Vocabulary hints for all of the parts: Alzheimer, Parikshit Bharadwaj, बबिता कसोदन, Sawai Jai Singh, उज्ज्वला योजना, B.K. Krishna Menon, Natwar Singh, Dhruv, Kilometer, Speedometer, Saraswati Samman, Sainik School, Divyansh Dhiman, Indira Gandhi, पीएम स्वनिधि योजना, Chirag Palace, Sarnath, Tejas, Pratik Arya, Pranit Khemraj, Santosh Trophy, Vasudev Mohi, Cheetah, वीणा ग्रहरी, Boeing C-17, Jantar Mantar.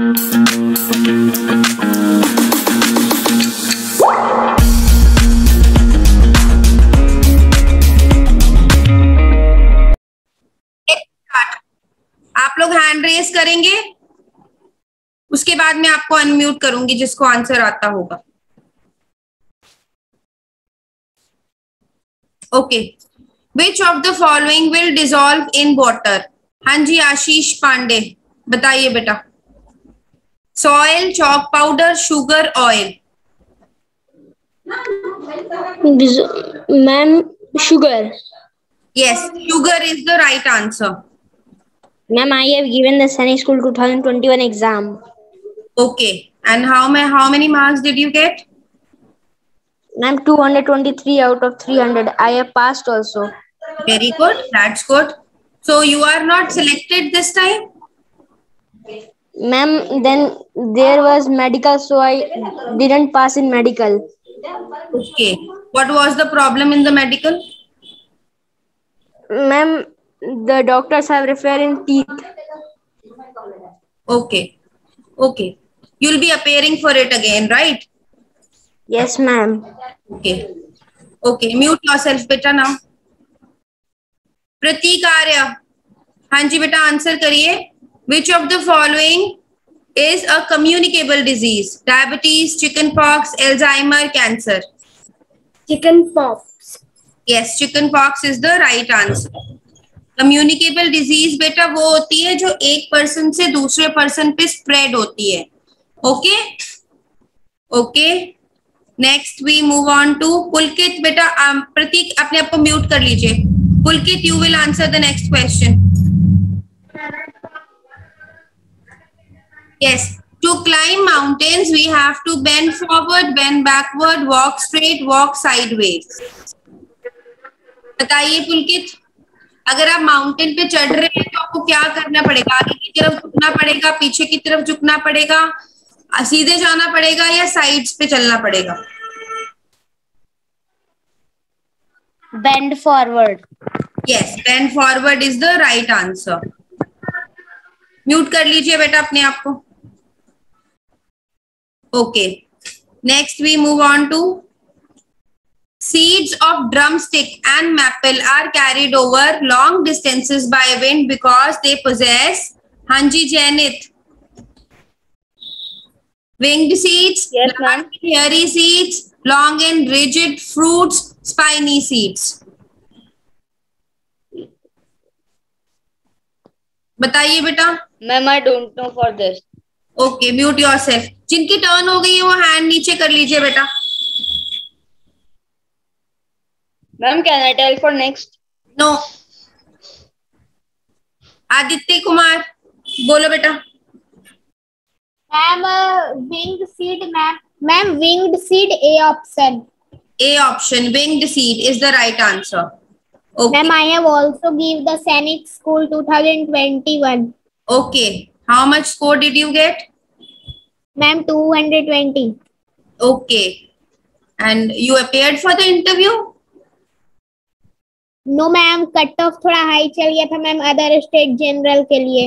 आप लोग hand raise करेंगे, उसके बाद मैं आपको अनम्यूट करूंगी जिसको आंसर आता होगा। Okay, which of the following will dissolve in water? हाँ जी आशीष पांडे, बताइए बेटा। Soil, chalk powder, sugar, oil. Ma'am sugar. Yes, sugar is the right answer. Ma'am, I have given the Sainik School 2021 exam. Okay, and how many marks did you get? Ma'am, 223 out of 300. I have passed also. Very good. That's good. So you are not selected this time? Ma'am, then there was medical, so I didn't pass in medical. Okay. What was the problem in the medical? Ma'am, the doctors have referred in teeth. Okay, okay. You'll be appearing for it again, right? Yes, ma'am. Okay, okay. Mute yourself, beta. Now, Pratik Arya. Haan ji, beta, answer kariye. Which of the following is a communicable disease? Diabetes, chickenpox, Alzheimer, cancer. Chickenpox. Yes, chickenpox is the right answer. Communicable disease बेटा वो होती है जो एक person से दूसरे person पे spread होती है. Okay okay, next we move on to Pulkit. बेटा प्रतीक अपने आप को म्यूट कर लीजिए. Pulkit, you will answer the next question. Yes, to climb mountains we have to bend forward, bend backward, walk straight, walk sideways. बताइए पुलकित, अगर आप माउंटेन पे चढ़ रहे हैं तो आपको क्या करना पड़ेगा? आगे की तरफ झुकना पड़ेगा, पीछे की तरफ झुकना पड़ेगा, सीधे जाना पड़ेगा या साइड्स पे चलना पड़ेगा? Bend forward. Yes, bend forward is the right answer. Mute कर लीजिए बेटा अपने आप को. Okay, next we move on to seeds of drumstick and maple are carried over long distances by wind because they possess. Hanji Jainit. Winged seeds, yes, hairy seeds, long and rigid fruits, spiny seeds. बताइए बेटा. Ma'am I don't know for this. Okay, mute yourself. जिनकी turn हो गई है वो hand नीचे कर लीजिए बेटा. Ma'am can I tell for next? No. Aditya Kumar, बोलो बेटा. Ma'am winged seed. Ma'am winged seed, A option. A option, winged seed is the right answer. Okay ma'am, I have also give the Sainik school 2021. Okay, how much score did you get? Ma'am 220. Okay, and you appeared for the interview? No ma'am, cut off थोड़ा high चल गया था ma'am other state general के लिए.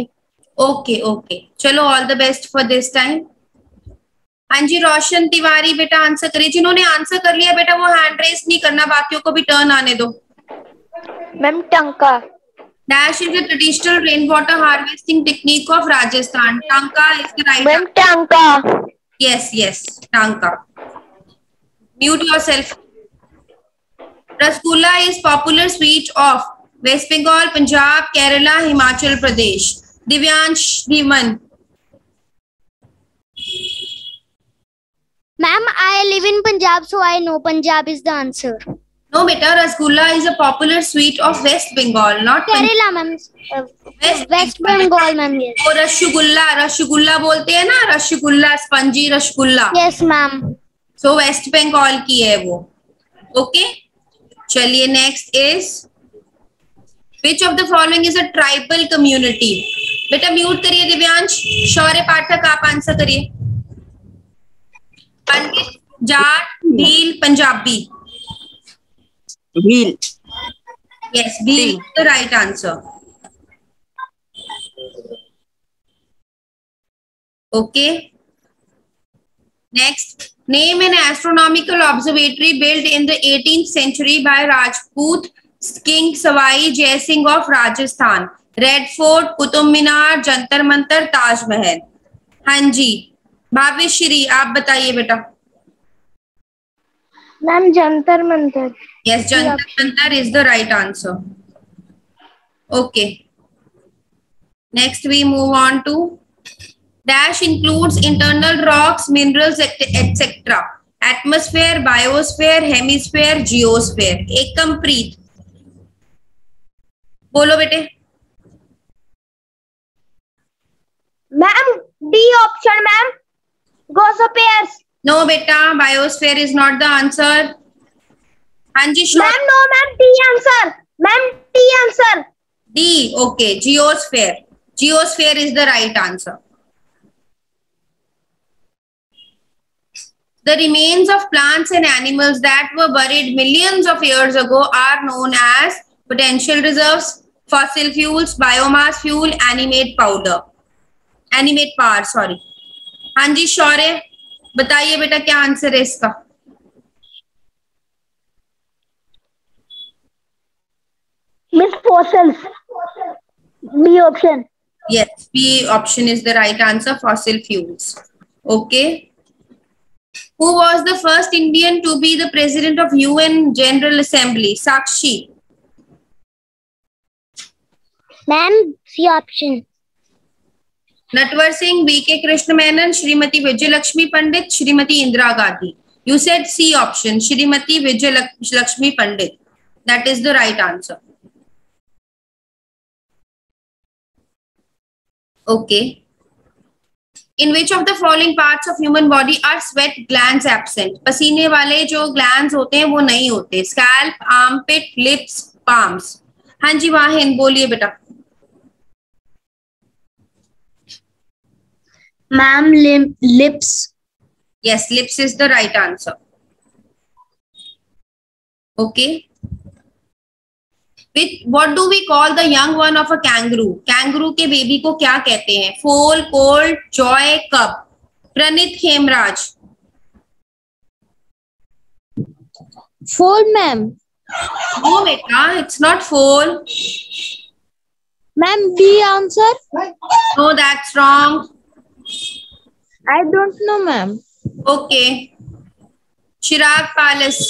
Okay okay, चलो all the best for this time. हाँ जी रोशन तिवारी, बेटा आंसर करिए. जिन्होंने आंसर कर लिया बेटा वो हैंड रेस नहीं करना, बाकियों को भी टर्न आने दो. Ma'am tanka. Dash is the traditional rain water harvesting technique of Rajasthan. Tanka is the right. Ma'am tanka. Yes yes, tanka. Mute yourself. Rasgulla is popular sweet of West Bengal, Punjab, Kerala, Himachal Pradesh. Divyansh Dhiman. Ma'am, I live in Punjab, so I know Punjab is the answer. No, beta, rasgulla is a popular sweet of West Bengal, not Kerala, ma'am. West Bengal, ma'am. Yes. और रसगुल्ला, रसगुल्ला बोलते हैं ना, rasgulla, spongy rasgulla. Yes, ma'am. So West Bengal की है वो. Okay. चलिए next is which of the following is a tribal community. बेटा mute करिए दिव्यांश. शौर्य पाठक, आप आंसर करिए. Pandit, Jat, Bhil, Punjabi. Bhil. Yes, Bhil the right answer. Okay. Next, name an astronomical observatory built in the 18th century by Rajput King Sawai Jai Singh of Rajasthan. Red Fort, Qutub Minar, Jantar Mantar, Taj Mahal. हाँ जी, भाभी श्री आप बताइए बेटा। Ma'am Jantar Mantar. Yes, Jantar Mantar is the right answer. Okay. Next we move on to dash includes internal rocks, minerals, etc. Atmosphere, biosphere, hemisphere, geosphere. एक complete. बोलो बेटे। Ma'am B option ma'am biospheres. No बेटा, biosphere is not the answer. हाँ जी ma'am, no ma'am D answer, ma'am D answer. D okay, geosphere. Geosphere is the right answer. The remains of plants and animals that were buried millions of years ago are known as potential reserves, fossil fuels, biomass fuel, animate power. Sorry. हाँ जी शौर्य बताइए बेटा क्या answer है इसका। Miss fossils. B option. Yes, B option is the right answer. Fossil fuels. Okay. Who was the first Indian to be the president of UN General Assembly? Sakshi. Ma'am, C option. Natwar Singh, B.K. Krishna Menon, Shrimati Vijayalakshmi Pandit, Shrimati Indira Gandhi. You said C option, Shrimati Vijayalakshmi Pandit. That is the right answer. Okay. In which of the following parts of human body are sweat glands absent? पसीने वाले जो glands होते हैं वो नहीं होते. Scalp, armpit, lips, palms. हाँ जी वाहिन बोलिए बेटा। Ma'am, lips. Yes, lips is the right answer. Okay. What do we call the young one of a kangaroo? Kangaroo के baby को क्या कहते हैं? Foal, colt, joy, cub. Pranit Khemraj. Foal, ma'am. No, बेटा, it's not foal. Ma'am, B answer. No, that's wrong. I don't know, ma'am. Okay. Chirag Palace.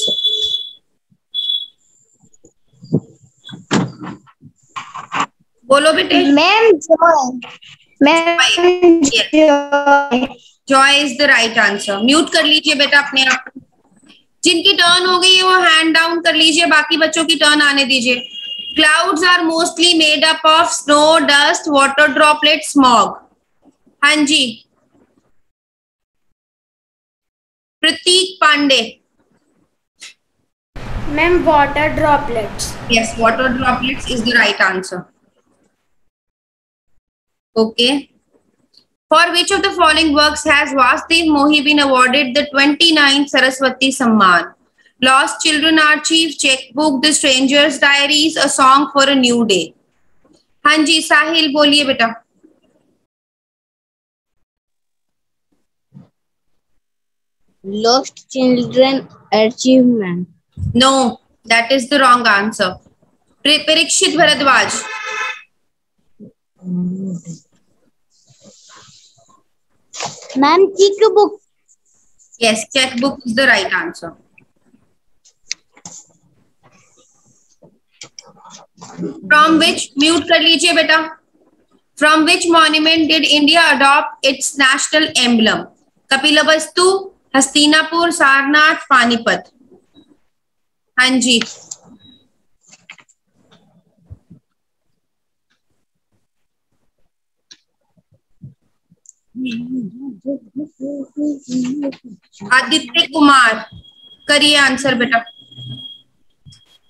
बोलो बेटे। Ma'am joy is the right answer. Mute कर लीजिए बेटा अपने आप। जिनकी turn हो गई है वो हैंड डाउन कर लीजिए, बाकी बच्चों की टर्न आने दीजिए। Clouds are mostly made up of snow, dust, water droplet, smog. हाँ जी Prateek Pandey. Ma'am water droplets. Yes, water droplets is the right answer. Okay. For which of the following works has Vasudev Mohi been awarded the 29th Saraswati Samman? Lost Children Are Chief, Checkbook, The Stranger's Diaries, A Song for a New Day. हाँ जी साहिल बोलिए बेटा। Lost Children Achievement. No, that is the wrong answer. Parikshit Bharadwaj. Ma'am, checkbook. Yes, checkbook is the right answer. From which mute कर लीजिए बेटा। From which monument did India adopt its national emblem? Kapilvastu, Hastinapur, Sarnath, Panipat. हाँ जी आदित्य कुमार करिए answer बेटा।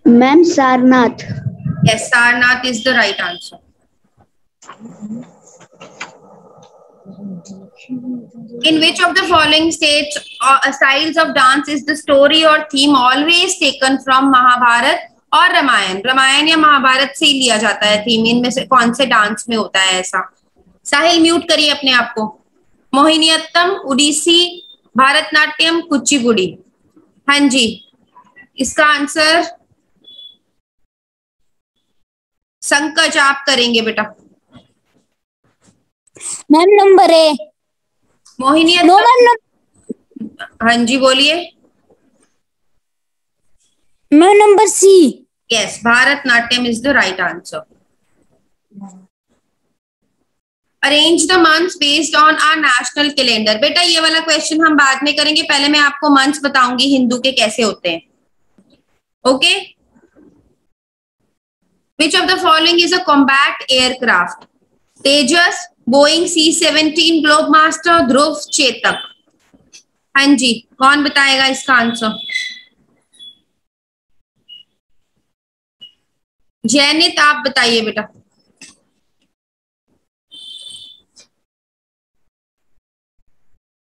Ma'am Sarnath. Yes, Sarnath is the right answer. In which of the following states or styles of dance is the story or theme always taken from Mahabharat or Ramayan? Ramayan या महाभारत से ही लिया जाता है theme. इनमें से कौन से डांस में होता है ऐसा? साहिल म्यूट करिए अपने आप को। मोहिनीअट्टम, उड़ीसी, भरतनाट्यम, कुचिपुड़ी। हाँ जी, इसका आंसर संकज आप करेंगे बेटा। Number A Mohiniyattam. हाँ जी बोलिए। Number C. Yes, Bharatanatyam is the right answer. Arrange the months based on our national calendar। बेटा ये वाला क्वेश्चन हम बाद में करेंगे, पहले मैं आपको मंथ्स बताऊंगी हिंदू के कैसे होते हैं। Okay, which of the following is a combat aircraft? Tejas, Boeing C-17 Globemaster, Dhruv, Chetak. हाँ जी, कौन बताएगा इसका आंसर? जैनित आप बताइए बेटा।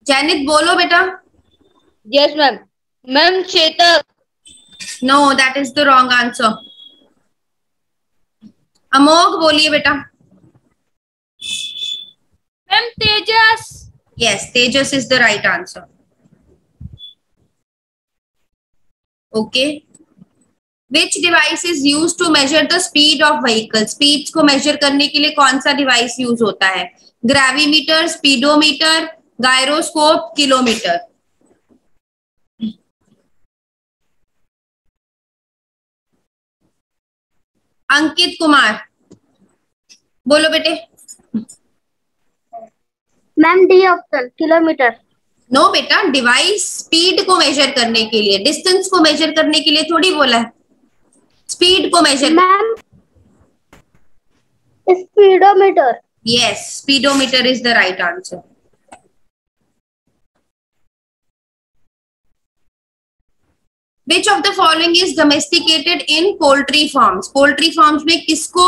जैनित बोलो बेटा। Yes ma'am. Ma'am Chetak. No, that is the wrong answer. Amogh बोलिए बेटा। Ma'am Tejas. Yes, Tejas is the right answer. Okay, which device is use to measure the speed of vehicle? Speed को मेजर करने के लिए कौन सा डिवाइस यूज होता है? Gravimeter, speedometer, gyroscope, kilometre. Ankit Kumar बोलो बेटे। Ma'am D option, kilometre. No बेटा, डिवाइस स्पीड को मेजर करने के लिए, डिस्टेंस को मेजर करने के लिए थोड़ी बोला है, स्पीड को measure. Ma'am speedometer. Yes, speedometer is the right answer. Which of the following is domesticated in poultry farms? Poultry farms में किसको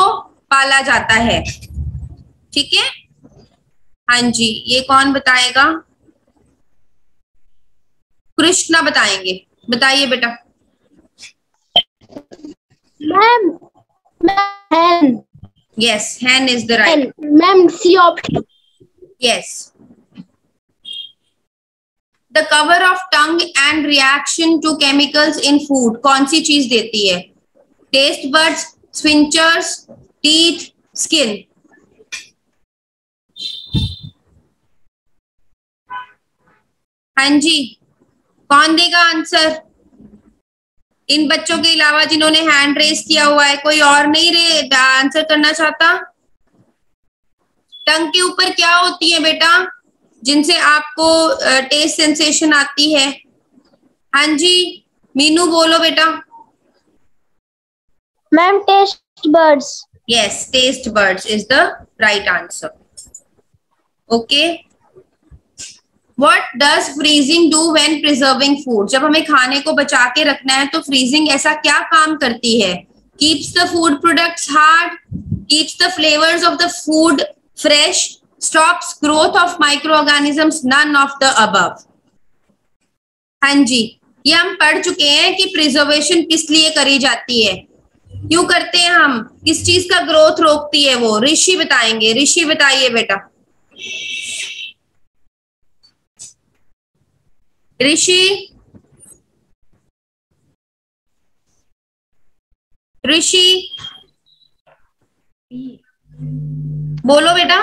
पाला जाता है? ठीक है, हाँ जी, ये कौन बताएगा? कृष्णा बताएंगे, बताइए बेटा। Ma'am hen। Yes, hen is the right. Ma'am C option. Yes. The cover of tongue and reaction to chemicals in food कौन सी चीज देती है? Taste buds, sphincters, teeth, skin. हाँ जी, कौन देगा आंसर? इन बच्चों के अलावा जिन्होंने हैंड रेस किया हुआ है, कोई और नहीं आंसर करना चाहता? टंग के ऊपर क्या होती है बेटा, जिनसे आपको टेस्ट सेंसेशन आती है? हाँ जी, मीनू बोलो बेटा। Ma'am taste birds. Yes, taste birds is the right answer. Okay, what does freezing do when preserving food? जब हमें खाने को बचा के रखना है तो फ्रीजिंग ऐसा क्या काम करती है? Keeps the food products hard, keeps the flavours of the food fresh, stops growth of microorganisms, none of the above। हाँ जी, ये हम पढ़ चुके हैं कि प्रिजर्वेशन किस लिए करी जाती है, क्यों करते हैं हम, किस चीज का ग्रोथ रोकती है वो। ऋषि बताएंगे, ऋषि बताइए बेटा। ऋषि, ऋषि बोलो बेटा।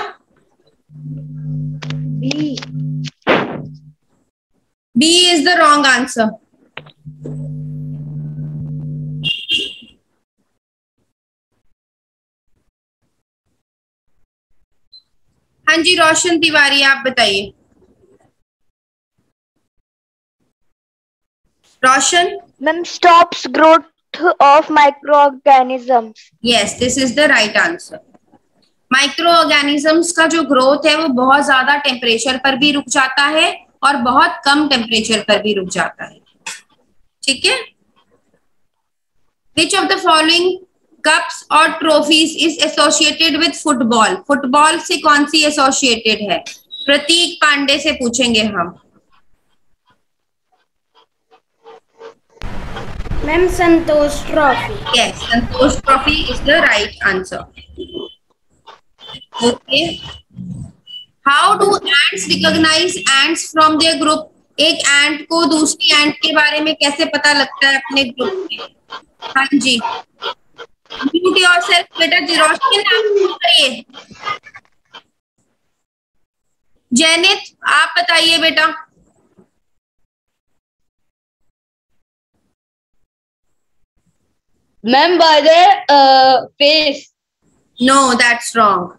B. B is the wrong answer. हाँ जी, रोशन तिवारी आप बताइए। Roshan. Ma'am stops growth of microorganisms. Yes, this is the right answer. Micro organisms का जो ग्रोथ है वो बहुत ज्यादा टेम्परेचर पर भी रुक जाता है और बहुत कम टेम्परेचर पर भी रुक जाता है। ठीक है, which of the following cups और trophies is associated with football? Football से कौन सी एसोसिएटेड है? प्रतीक पांडे से पूछेंगे हम। Ma'am Santosh trophy. Yes, Santosh trophy is the right answer. Okay. How do ants recognise ants from their group? एक एंट को दूसरी एंट के बारे में कैसे पता लगता है अपने ग्रुप में? हाँ जी, म्यूट योरसेल्फ बेटा, जिरोश के नाम करिए। जैनित आप बताइए बेटा। Ma'am by the face. No that's wrong.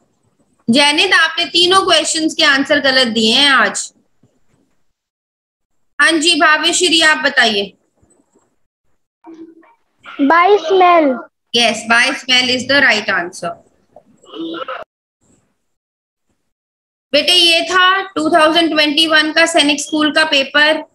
Jainit आपने तीनों क्वेश्चंस के आंसर गलत दिए हैं आज। हाँ जी भावेश्वरी आप बताइए। By smell. Yes, by smell is the right answer. बेटे ये था 2021 का सैनिक स्कूल का पेपर।